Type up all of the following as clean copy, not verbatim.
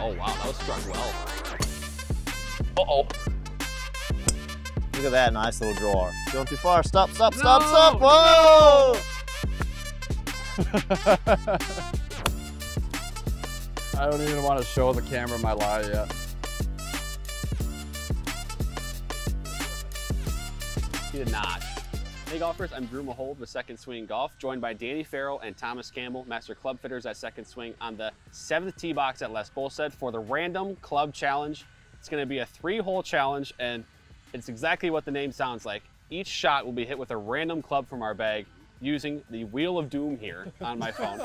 Oh wow, that was struck well. Look at that nice little drawer. Going too far. Stop, stop, stop, stop. Whoa! No. I don't even want to show the camera my lie yet. You did not. Hey golfers, I'm Drew Mahowald with Second Swing Golf, joined by Danny Farrell and Thomas Campbell, Master Club Fitters at Second Swing, on the 7th tee box at Les Bolstad for the Random Club Challenge. It's going to be a 3-hole challenge, and it's exactly what the name sounds like. Each shot will be hit with a random club from our bag using the Wheel of Doom here on my phone.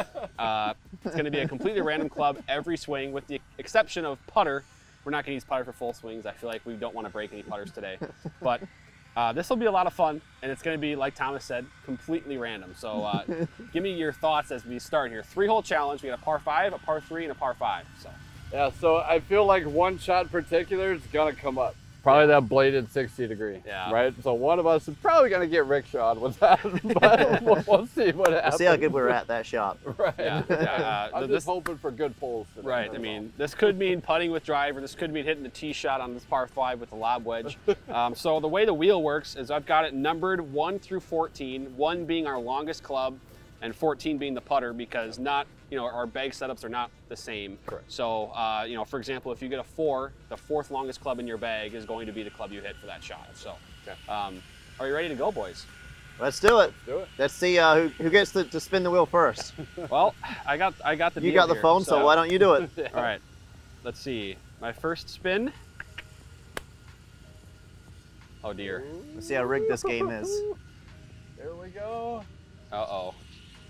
It's going to be a completely random club every swing, with the exception of putter. We're not going to use putter for full swings. I feel like we don't want to break any putters today, but this will be a lot of fun, and it's going to be, like Thomas said, completely random. So give me your thoughts as we start here. 3-hole challenge. We got a par 5, a par 3, and a par 5. So yeah, so I feel like one shot in particular is going to come up. Probably that bladed 60 degree, right? So one of us is probably going to get rickshawed with that, but we'll see what happens. We'll see how good we're at that shot. Right. Yeah, I'm just hoping for good pulls today. Right. I mean, this could mean putting with driver. This could mean hitting the tee shot on this par 5 with a lob wedge. So the way the wheel works is I've got it numbered 1 through 14, 1 being our longest club and 14 being the putter, because our bag setups are not the same. Correct. So, for example, if you get a 4, the 4th longest club in your bag is going to be the club you hit for that shot. So, are you ready to go, boys? Let's do it. Let's do it. Let's see who gets to spin the wheel first. Well, I got the deal. You got the phone, so why don't you do it? All right. Let's see. My first spin. Oh dear. Let's see how rigged this game is. There we go. Uh-oh.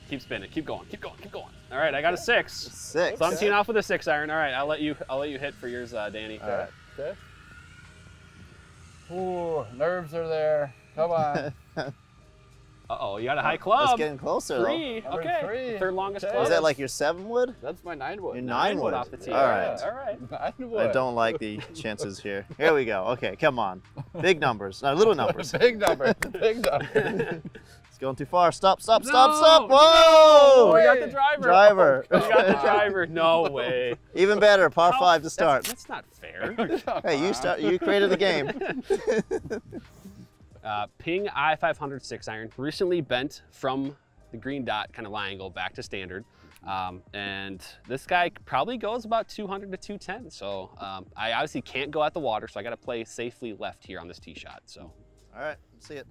Keep spinning. Keep going. Keep going. Keep going. All right, I got a 6. 6. So I'm teeing off with a 6 iron. All right, I'll let you hit for yours, Danny. All right. Okay. Ooh, nerves are there. Come on. Uh-oh, you got a high club. It's getting closer. 3. Though. Okay. 3. The 3rd longest club. Is that like your 7 wood? That's my 9 wood. Your 9 wood off the tee. All right. Yeah, all right. 9 wood. I don't like the chances here. Here we go. Okay, come on. Big numbers. No, little numbers. Big numbers. Big numbers. It's going too far. Stop, stop, stop, stop. Whoa! No, we got the driver. Driver. Oh, we got the driver. No way. Even better. Par 5 to start. That's not fair. Hey, you created the game. Ping I-500 6 iron, recently bent from the green dot kind of lie angle back to standard. And this guy probably goes about 200 to 210. So I obviously can't go at the water, so I got to play safely left here on this tee shot. So. All right, let's see it.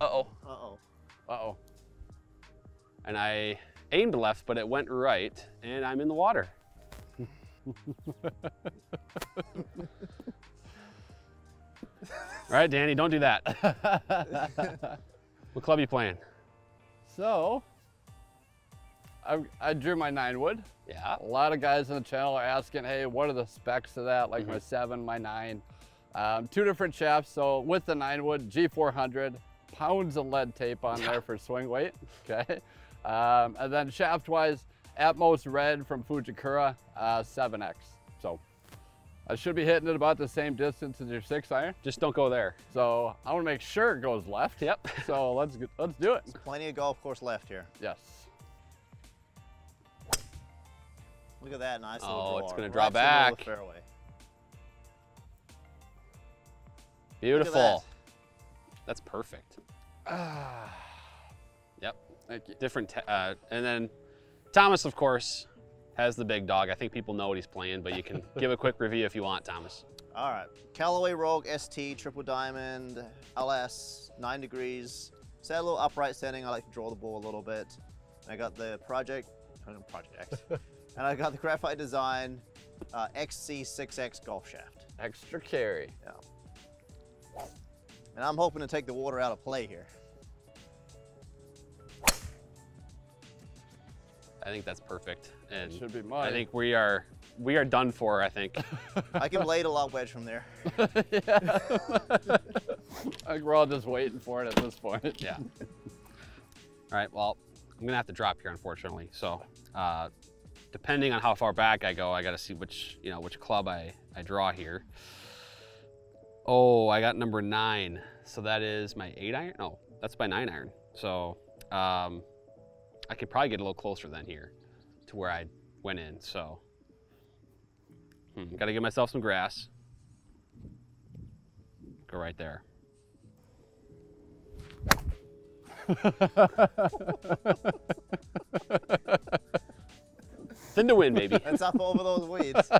Uh-oh. Uh-oh. Uh-oh. And I aimed left, but it went right, and I'm in the water. All right, Danny, don't do that. What club are you playing? So, I drew my 9 wood. Yeah. A lot of guys in the channel are asking, hey, what are the specs of that? Like my 7, my 9. 2 different shafts. So with the 9 wood, G400. Pounds of lead tape on there for swing weight, okay? And then shaft-wise, Atmos Red from Fujikura, 7X. So I should be hitting it about the same distance as your 6 iron. Just don't go there. So I want to make sure it goes left. Yep. So let's do it. There's plenty of golf course left here. Yes. Look at that nice little draw. It's going to draw back. Fairway. Beautiful. That's perfect. Yep. Thank you. Different. And then Thomas, of course, has the big dog. I think people know what he's playing, but you can give a quick review if you want, Thomas. All right. Callaway Rogue ST, Triple Diamond, LS, 9 degrees. Set a little upright standing. I like to draw the ball a little bit. And I got the Project X. And I got the Graphite Design XC6X golf shaft. Extra carry. Yeah. And I'm hoping to take the water out of play here. I think that's perfect. And it should be mine. I think we are done for, I think. I can lay a lob wedge from there. Yeah. I think we're all just waiting for it at this point. Yeah. All right, well, I'm gonna have to drop here, unfortunately. So depending on how far back I go, I gotta see which club I draw here. Oh, I got number 9. So that is my 8 iron. No, that's my 9 iron. So I could probably get a little closer than here to where I went in. So gotta give myself some grass. Go right there. It's in the wind, baby. It's up over those weeds.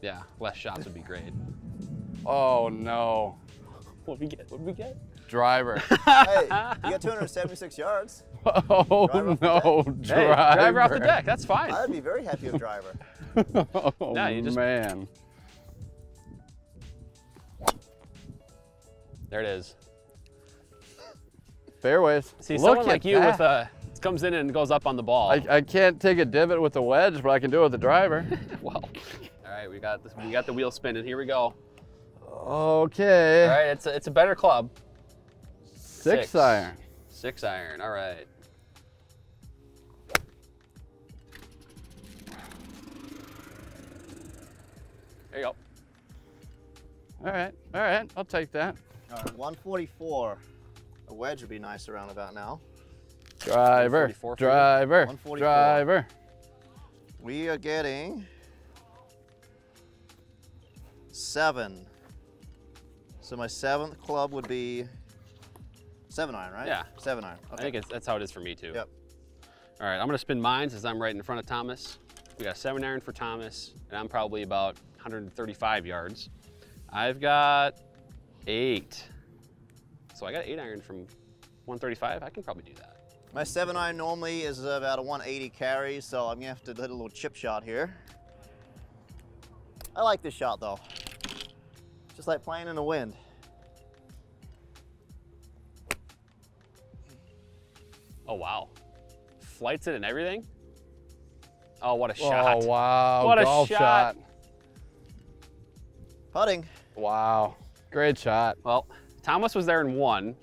Yeah, less shots would be great. Oh no. What'd we get? Driver. Hey, you got 276 yards. Oh no, driver. Hey, driver off the deck, that's fine. I'd be very happy with driver. Oh no, you just... man. There it is. Fairways. See, look, someone like you that. With a, comes in and goes up on the ball. I can't take a divot with a wedge, but I can do it with a driver. Well, all right, we got the wheel spinning. Here we go. Okay. All right, it's a better club. Six iron. 6 iron, all right. There you go. All right, I'll take that. All right, 144. A wedge would be nice around about now. Driver, driver, driver. We are getting 7. So my 7th club would be 7 iron, right? Yeah. 7 iron. Okay. I think that's how it is for me too. Yep. All right, I'm gonna spin mine since I'm right in front of Thomas. We got 7 iron for Thomas, and I'm probably about 135 yards. I've got 8. So I got 8 iron from 135. I can probably do that. My 7 iron normally is about a 180 carry, so I'm gonna have to hit a little chip shot here. I like this shot though. Just like playing in the wind. Oh wow. Flights it and everything? Oh, what a shot. Oh wow, what golf a shot. Putting. Wow, great shot. Well, Thomas was there in 1.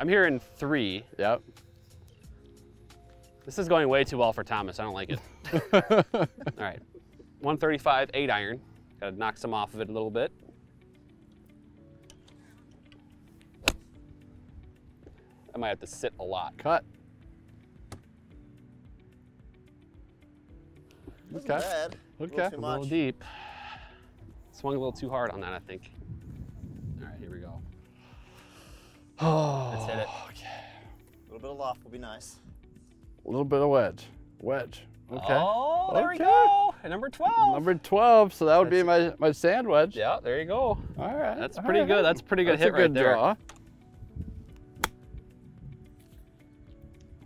I'm here in 3. Yep. This is going way too well for Thomas. I don't like it. All right, 135, 8 iron. Gotta knock some off of it a little bit. I might have to sit a lot. Cut. Wasn't bad. Okay. A little deep. Swung a little too hard on that, I think. All right, here we go. Oh, let's hit it. Okay. A little bit of loft will be nice. A little bit of wedge. Wedge. Okay. Oh, there we go. Number 12. Number 12. So that would be my sand wedge. Yeah, there you go. All right. That's pretty good. That's a pretty good hit right there. Draw.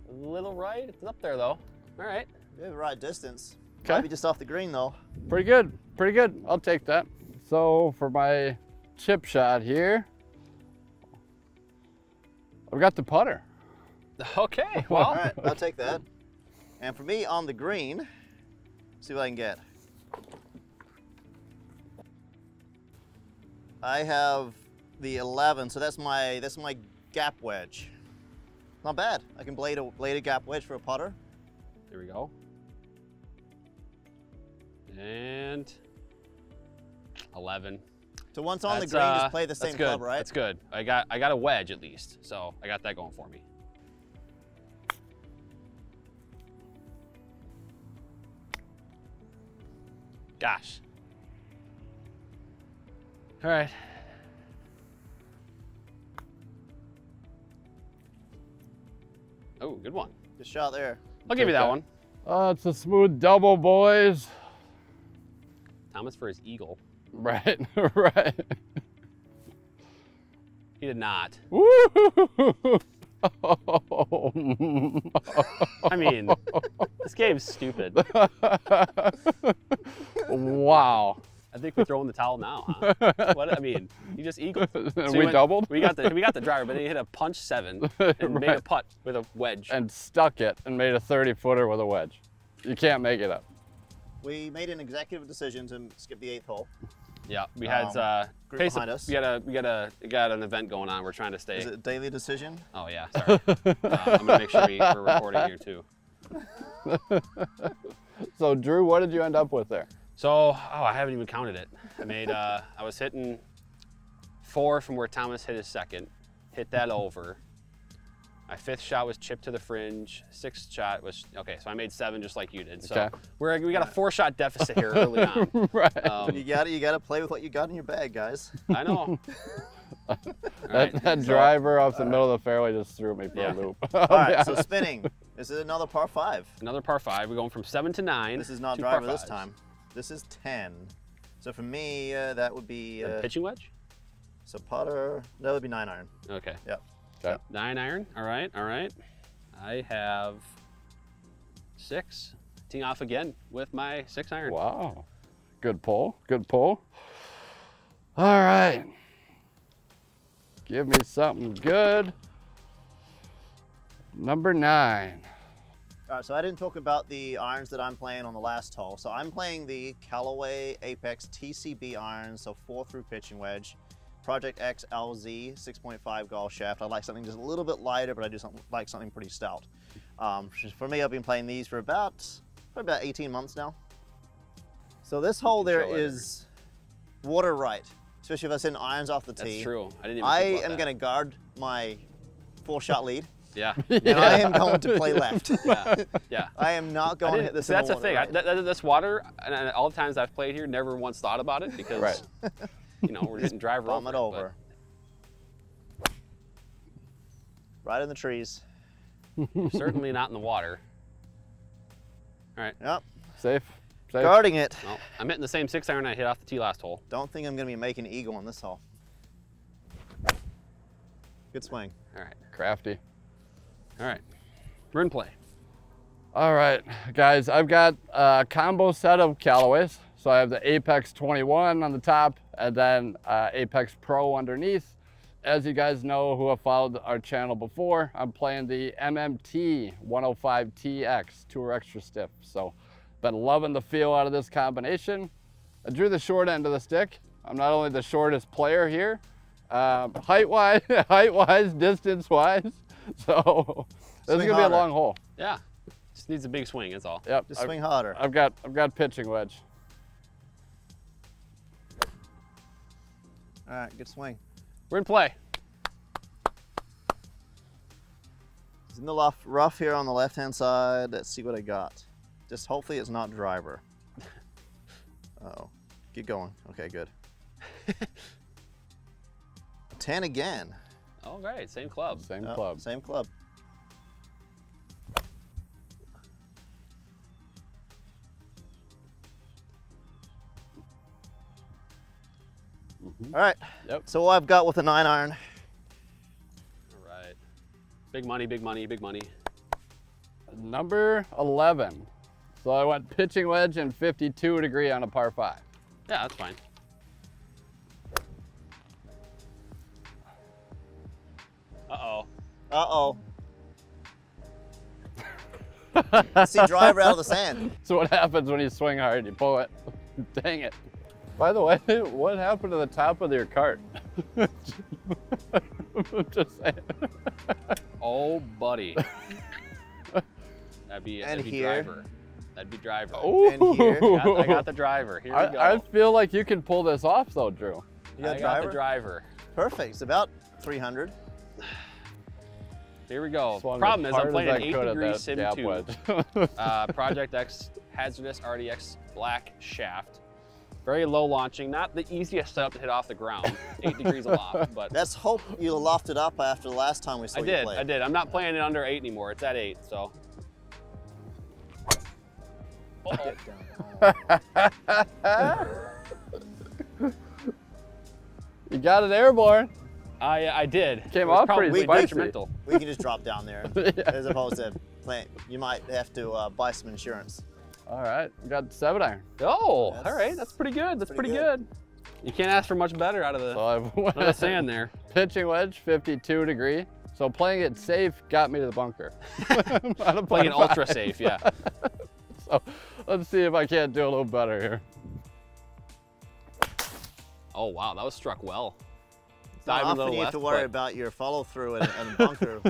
A little right. It's up there though. All right. Yeah, the right distance. Okay. Might be just off the green though. Pretty good. Pretty good. I'll take that. So for my chip shot here, I've got the putter. Okay. Well, all right. I'll take that. And for me on the green, see what I can get. I have the 11, so that's my gap wedge. Not bad. I can blade a gap wedge for a putter. There we go. And 11. So once on the green, just play the same club, right? That's good. I got a wedge at least, so I got that going for me. Gosh. All right. Oh, good one. Good shot there. I'll give you that one. It's a smooth double, boys. Thomas for his eagle. Right, right. He did not. Woo-hoo-hoo-hoo. Oh. I mean, this game's stupid. Wow. I think we're throwing the towel now, huh? What, I mean, you just eagled. So we doubled? We got the driver, but then he hit a punch 7 and right. Made a putt with a wedge. And stuck it and made a 30-footer with a wedge. You can't make it up. We made an executive decision to skip the 8th hole. Yeah, we had group behind us. We got an event going on. We're trying to stay. Is it a daily decision? Oh yeah, sorry. I'm gonna make sure we're recording here too. So Drew, what did you end up with there? So, I haven't even counted it. I made I was hitting 4 from where Thomas hit his second, hit that over, My fifth shot was chip to the fringe. Sixth shot was, okay, so I made seven just like you did. So okay. we got a four-shot deficit here early on. Right. You gotta play with what you got in your bag, guys. I know. That driver off the middle of the fairway just threw me for a loop. All right, so spinning. This is another par five. Another par five. We're going from 7 to 9. This is not driver this time. This is 10. So for me, that would be... pitching wedge? So putter, that would be 9-iron. Okay. Yep. Okay. 9-iron, all right, all right. I have 6, teeing off again with my 6-iron. Wow, good pull, good pull. All right, give me something good. Number 9. All right, so I didn't talk about the irons that I'm playing on the last hole. So I'm playing the Callaway Apex TCB irons, so 4 through pitching wedge. Project X LZ 6.5 golf shaft. I like something just a little bit lighter, but I do like something pretty stout. For me, I've been playing these for about 18 months now. So this hole there is water right, especially if I send irons off the tee. That's true. I didn't even think about that. I am going to guard my 4-shot lead. Yeah. And I am going to play left. Yeah. Yeah. I am not going to hit this. That's the thing. Right. This water, and all the times I've played here, never once thought about it because. Right. You know, we're getting driver over. Bomb it over. But... right in the trees. Certainly not in the water. All right. Yep. Safe. Safe. Guarding it. Well, I'm hitting the same 6-iron I hit off the tee last hole. Don't think I'm going to be making eagle on this hole. Good swing. All right. Crafty. All right. We're in play. All right, guys. I've got a combo set of Callaways. So I have the Apex 21 on the top and then Apex Pro underneath. As you guys know who have followed our channel before, I'm playing the MMT 105 TX, Tour Extra Stiff. So been loving the feel out of this combination. I drew the short end of the stick. I'm not only the shortest player here, height-wise, distance-wise. So this is gonna be a long hole. Yeah, just needs a big swing, that's all. Yep. Just swing harder. I've got pitching wedge. All right, good swing. We're in play. It's in the rough here on the left-hand side. Let's see what I got. Just hopefully it's not driver. Uh-oh. Get going. Okay, good. 10 again. All right, same club. Same club. Same club. All right, yep. So I've got with a 9-iron. All right, big money, big money, big money. Number 11. So I went pitching wedge and 52 degree on a par 5. Yeah, that's fine. Uh-oh. Uh-oh. I see driver out of the sand. So what happens when you swing hard, you pull it. Dang it. By the way, what happened to the top of your cart? I'm just saying. Oh, buddy. That'd be driver. That'd be driver. Oh, and here. I got the driver. Here we go. I feel like you can pull this off, though, Drew. I got the driver. Perfect. It's about 300. Here we go. Problem is, I'm playing an 8-degree Sim 2. Project X Hazardous RDX black shaft. Very low launching, not the easiest setup to hit off the ground. 8 degrees aloft, but. Let's hope you lofted up after the last time we saw you play. I did. I'm not playing it under 8 anymore. It's at 8, so. You got it airborne. I did. Came off pretty detrimental. We can just drop down there as opposed to playing. You might have to buy some insurance. All right, we got 7-iron. Oh, all right, that's pretty good. That's pretty good. You can't ask for much better out of the, sand there. Pitching wedge, 52 degree. So playing it safe got me to the bunker. Playing it ultra safe, yeah. So let's see if I can't do a little better here. Oh, wow, that was struck well. Often you have to worry about your follow through and bunker.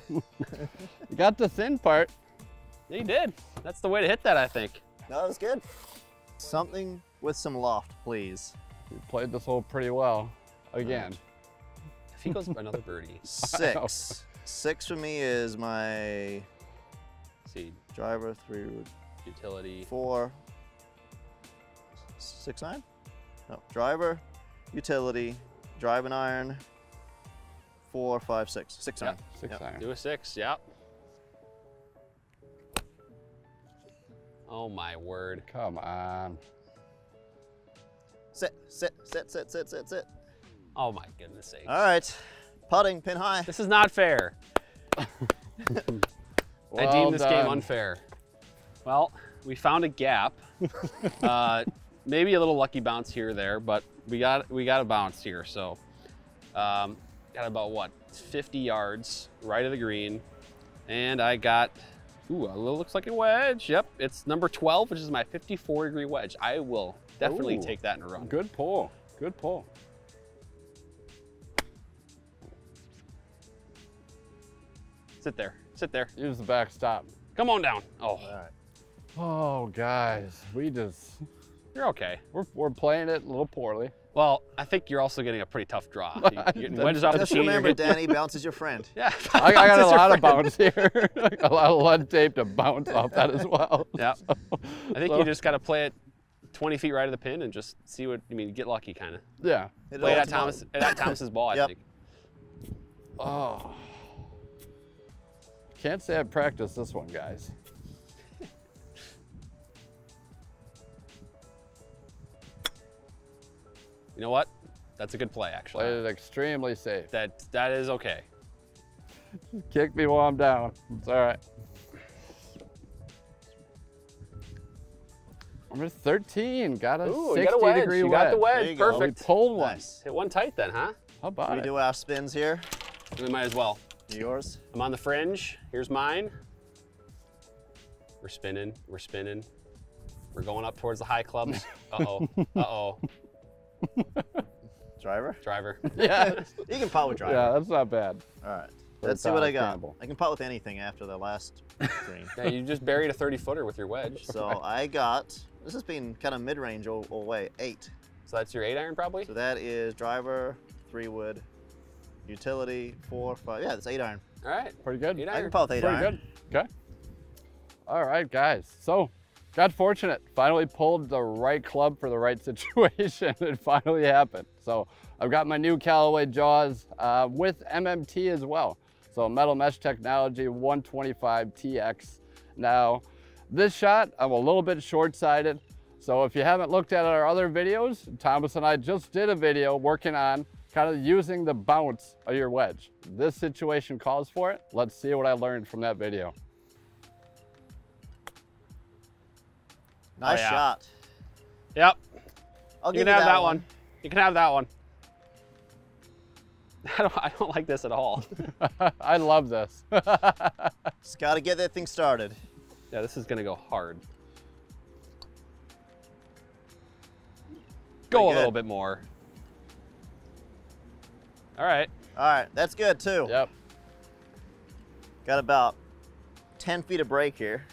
You got the thin part. You did. That's the way to hit that, I think. No, that was good. Something with some loft, please. You played this hole pretty well, again. If he goes by another birdie. Six. Six for me is my see driver, three root. Utility. Four. 6-9? No. Driver, utility, drive an iron, 4, 5, 6. 6-9. Yep. 6-9. Do a 6, yep. Oh my word. Come on. Sit, sit, sit, sit, sit, sit, sit. Oh my goodness sake. All right. Putting, pin high. This is not fair. Well I deem this game unfair. Well, we found a gap. Maybe a little lucky bounce here or there, but we got a bounce here. So got about what, 50 yards right of the green. And I got, ooh, a little looks like a wedge. Yep, it's number 12, which is my 54-degree wedge. I will definitely take that in a run. Good pull, good pull. Sit there, sit there. Use the back stop. Come on down. Oh. All right. Oh, guys, we just... You're okay. We're playing it a little poorly. Well, I think you're also getting a pretty tough draw. You're wedges off the tee. Just remember, Danny, bounce is your friend. Yeah, I got a lot of bounce here. A lot of lead tape to bounce off that as well. Yeah. So, I think you just got to play it 20 feet right of the pin and just see what, I mean, get lucky kind of. Yeah. Play it at Thomas's ball, I think. Oh. Can't say I practiced this one, guys. You know what? That's a good play, actually. Played it extremely safe. That is okay. Kick me while I'm down. It's all right. Number 13, got a 60-degree wedge. You got the wedge, perfect. Pulled one. Nice. Hit one tight then, huh? How about it? We do our spins here. We might as well. Yours? I'm on the fringe. Here's mine. We're spinning, we're spinning. We're going up towards the high clubs. Uh-oh, uh-oh. Driver? Driver. Yeah. You can pot with driver. Yeah, that's not bad. All right. Let's see what I got. I can pot with anything after the last green. Yeah, you just buried a 30-footer with your wedge. So I got, this has been kind of mid-range all way, 8. So that's your 8-iron probably? So that is driver, 3-wood, utility, 4, 5. Yeah, that's 8-iron. All right. Pretty good. 8-iron. I can pot with 8-iron. Pretty good. Okay. All right, guys. So. Got fortunate, finally pulled the right club for the right situation. It finally happened. So I've got my new Callaway Jaws with MMT as well. So Metal Mesh Technology 125 TX. Now, this shot, I'm a little bit short-sighted. So if you haven't looked at our other videos, Thomas and I just did a video working on kind of using the bounce of your wedge. This situation calls for it. Let's see what I learned from that video. Nice shot. Yep. I'll give you have that one. You can have that one. I don't like this at all. I love this. Just got to get that thing started. Yeah, this is going to go hard. Go a little bit more. All right. All right. That's good, too. Yep. Got about 10 feet of break here.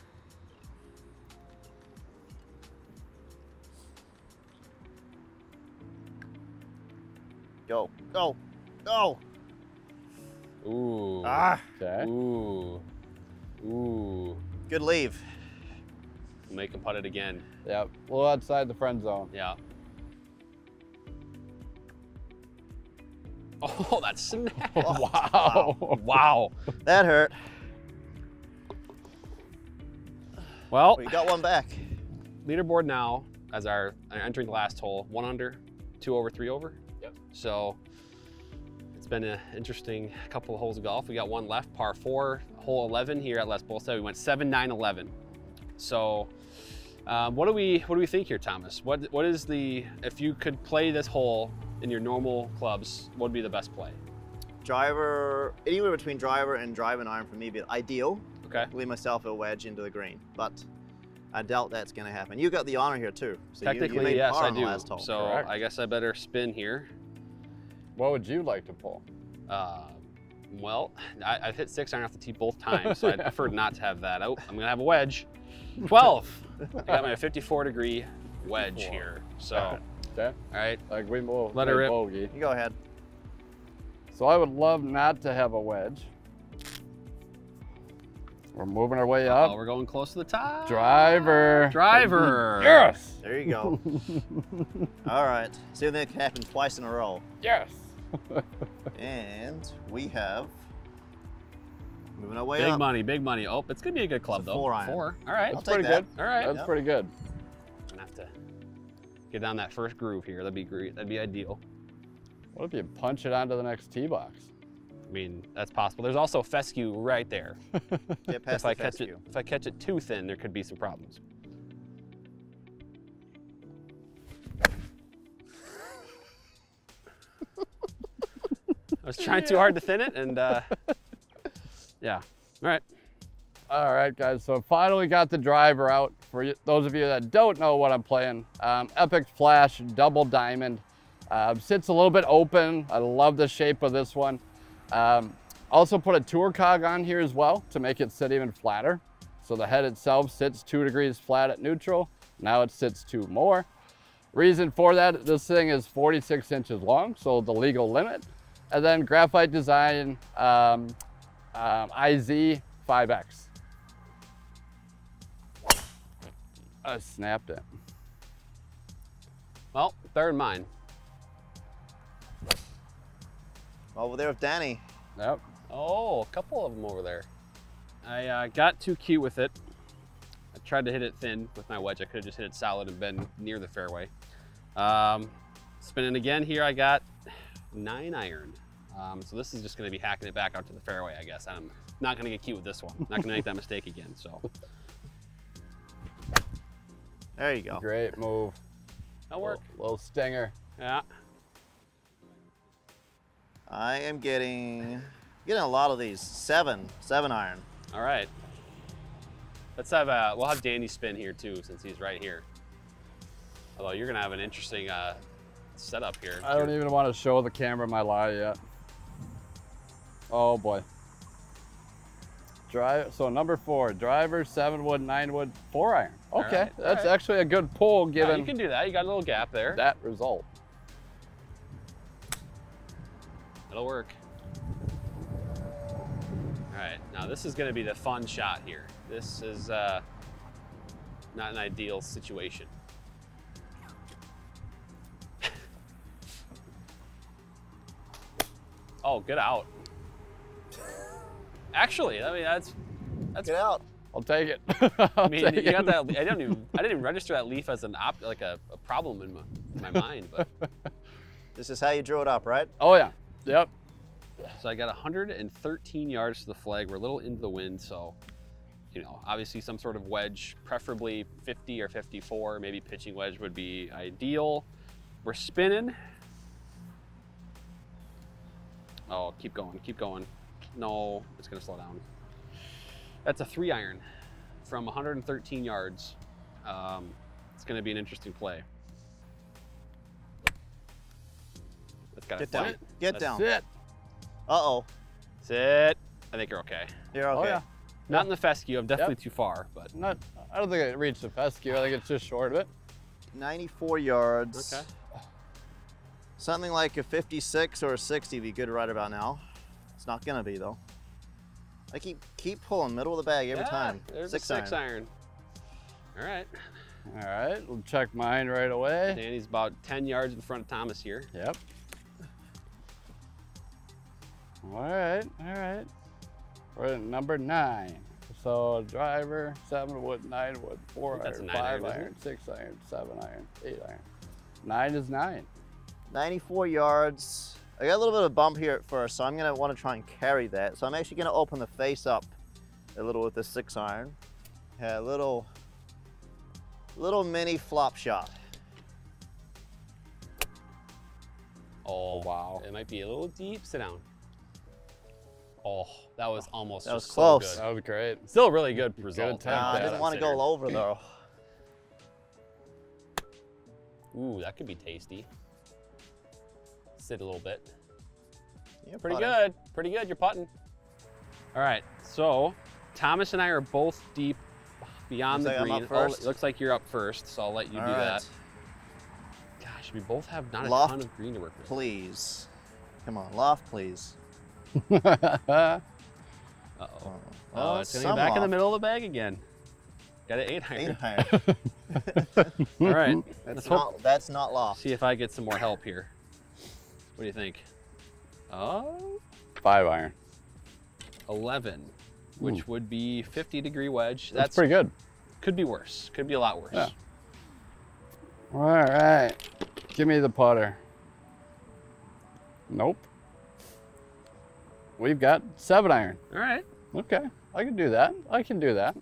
Go, go, go. Ooh. Ah. Okay. Ooh. Ooh. Good leave. Make him putt it again. Yep. A little outside the friend zone. Yeah. Oh, that snapped. Oh, wow. Wow. Wow. That hurt. Well. We got one back. Leaderboard now as our entering the last hole. 1 under, 2 over, 3 over. So it's been an interesting couple of holes of golf. We got one left, par 4, hole 11 here at Les Bolstad. We went 7, 9, 11. So what do we think here, Thomas? What is the, if you could play this hole in your normal clubs, what would be the best play? Driver, anywhere between driver and drive and iron for me would be ideal. Okay. Leave myself a wedge into the green, but I doubt that's going to happen. You got the honor here too. So technically, you yes, I do. Last hole. So correct. I guess I better spin here. What would you like to pull? Well, I've hit 6-iron off the tee both times, so I'd prefer not to have that. Oh, I'm going to have a wedge. 12. I got my 54-degree wedge here. So, okay. All right. Like we move. Let her rip. Bogey. You go ahead. So I would love not to have a wedge. We're moving our way up. We're going close to the top. Driver. Driver. Yes. There you go. All right. See if that can happen twice in a row. Yes. And we have moving our way up. Big money, big money. Oh, it's going to be a good club, though. 4 iron. 4. All right. That's pretty good. All right. That's pretty good. I'm going to have to get down that first groove here. That'd be great. That'd be ideal. What if you punch it onto the next tee box? I mean, that's possible. There's also fescue right there. Yeah, past the fescue. If I catch it too thin, there could be some problems. I was trying too hard to thin it, and yeah. All right. All right, guys. So finally got the driver out. For you, those of you that don't know what I'm playing, Epic Flash Double Diamond. Sits a little bit open. I love the shape of this one. Also put a tour cog on here as well to make it sit even flatter. So the head itself sits 2 degrees flat at neutral. Now it sits 2 more. Reason for that, this thing is 46 inches long, so the legal limit. And then Graphite Design IZ 5X. I snapped it. Well, third mine. Over there with Danny. Yep. Oh, a couple of them over there. I got too cute with it. I tried to hit it thin with my wedge. I could have just hit it solid and been near the fairway. Spinning again here, I got 9 iron. So this is just gonna be hacking it back out to the fairway, I guess. I'm not gonna get cute with this one. I'm not gonna make that mistake again, so. There you go. Great move. That'll work. Little stinger. Yeah. I am getting a lot of these. 7 iron. All right. Let's have a, we'll have Danny spin here too, since he's right here. Although you're gonna have an interesting setup here. I don't even want to show the camera my lie yet. Oh boy. Drive, so number 4, driver, 7 wood, 9 wood, 4 iron. Okay, right. That's right. Actually a good pull given. Yeah, you can do that, you got a little gap there. That result. It'll work. All right, now this is gonna be the fun shot here. This is not an ideal situation. Oh, get out. Actually, I mean, that's get out. I'll take it. I mean, you got that. I didn't even register that leaf as an like a problem in my mind, but. This is how you drew it up, right? Oh yeah. Yep. So I got 113 yards to the flag. We're a little into the wind, so, you know, obviously some sort of wedge, preferably 50 or 54, maybe pitching wedge would be ideal. We're spinning. Oh, keep going, keep going. No, it's gonna slow down. That's a 3 iron from 113 yards. It's gonna be an interesting play. Get down. Get down. Sit. Uh-oh. Sit. I think you're okay. You're okay. Oh, yeah. Not in the fescue. I'm definitely too far, but. Not. I don't think I reached the fescue. I think it's just short of it. 94 yards. Okay. Something like a 56 or a 60 would be good right about now. It's not gonna be though. I keep pulling middle of the bag every time. There's a 6 iron. All right. All right. We'll check mine right away. Danny's about 10 yards in front of Thomas here. Yep. All right, all right. We're at number 9. So driver, 7 wood, 9 wood, 4 iron, 5 iron, 6 iron, 7 iron, 8 iron. 9 is 9. 94 yards. I got a little bit of bump here at first, so I'm gonna wanna try and carry that. So I'm actually gonna open the face up a little with the 6 iron. Yeah, a little mini flop shot. Oh, wow. It might be a little deep, sit down. Oh, that was almost that just was close. So good. That was great. Still a really good result. Good I didn't want to go over though. Ooh, that could be tasty. Sit a little bit. Yeah, pretty good. Pretty good. You're putting. All right. So Thomas and I are both deep beyond the green. It looks like you're up first, so I'll let you do that. Gosh, we both have not a ton of green to work with. Please. Come on, loft, please. Uh-oh. Oh, it's going to be back loft in the middle of the bag again. Got an 8-iron. 8-iron. All right. That's not loft. See if I get some more help here. What do you think? Oh? 5-iron. 11, which would be 50-degree wedge. That's pretty good. Could be worse. Could be a lot worse. Yeah. All right. Give me the putter. Nope. We've got 7-iron. All right. Okay. I can do that. I can do that.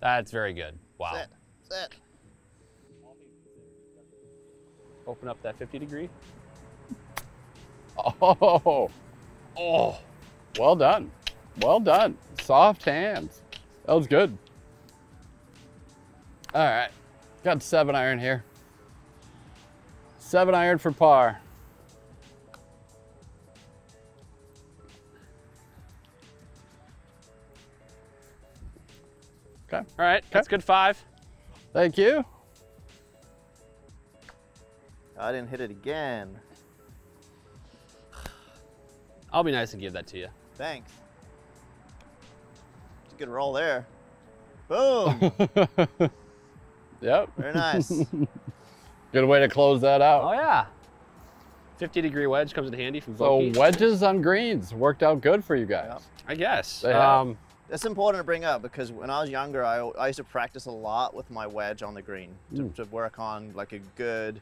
That's very good. Wow. That's it. That's it. Open up that 50-degree. Oh. Oh. Well done. Well done. Soft hands. That was good. All right. Got 7-iron here. 7-iron for par. Okay. All right. Okay. That's good 5. Thank you. I didn't hit it again. I'll be nice and give that to you. Thanks. It's a good roll there. Boom. Yep. Very nice. Good way to close that out. Oh yeah. 50-degree wedge comes in handy from both. So wedges on greens worked out good for you guys. Yep. I guess. That's important to bring up because when I was younger, I used to practice a lot with my wedge on the green to work on like a good,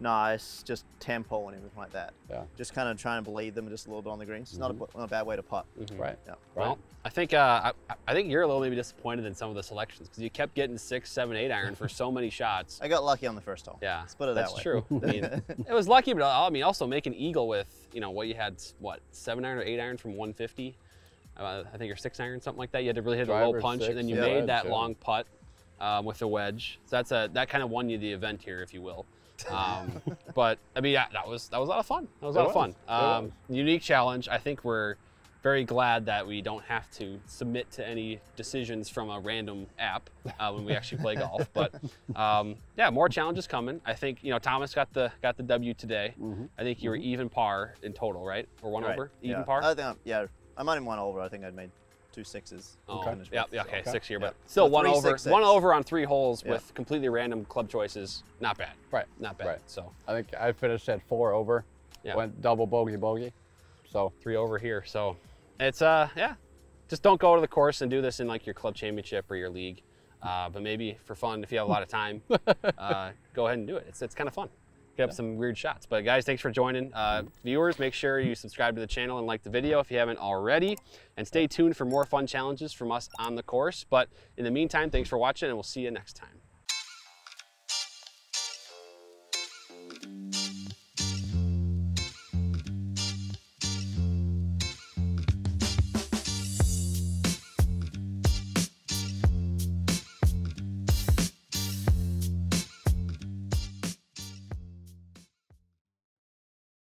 nice, just tempo and everything like that. Yeah. Just kind of trying to blade them just a little bit on the green. It's not a bad way to putt. Mm-hmm. Right. Yeah. Well, I think you're a little maybe disappointed in some of the selections because you kept getting 6, 7, 8-iron for so many shots. I got lucky on the first hole. Yeah. Let's put it that way. That's true. I mean, it was lucky, but I mean, also make an eagle with, you know, what you had, what, 7-iron or 8-iron from 150? I think your 6-iron, something like that. You had to really hit a low punch, and then you made that long putt with the wedge. So that's that kind of won you the event here, if you will. But I mean, that was a lot of fun. That was a lot of fun. Unique challenge. I think we're very glad that we don't have to submit to any decisions from a random app when we actually play golf. But yeah, more challenges coming. I think, you know, Thomas got the W today. I think you were even par in total, right? Or one over? Even par? I think I might have won over. I think I'd made 2 6s. Oh, okay. Okay, 6 here, but still so 1 over on 3 holes with completely random club choices. Not bad. Right. Not bad. Right. So I think I finished at 4 over. Yeah. Went double bogey. So 3 over here. So it's yeah. Just don't go to the course and do this in like your club championship or your league. But maybe for fun, if you have a lot of time, go ahead and do it. It's kind of fun. Get up some weird shots. But guys, thanks for joining. Viewers, make sure you subscribe to the channel and like the video if you haven't already. And stay tuned for more fun challenges from us on the course. But in the meantime, thanks for watching and we'll see you next time.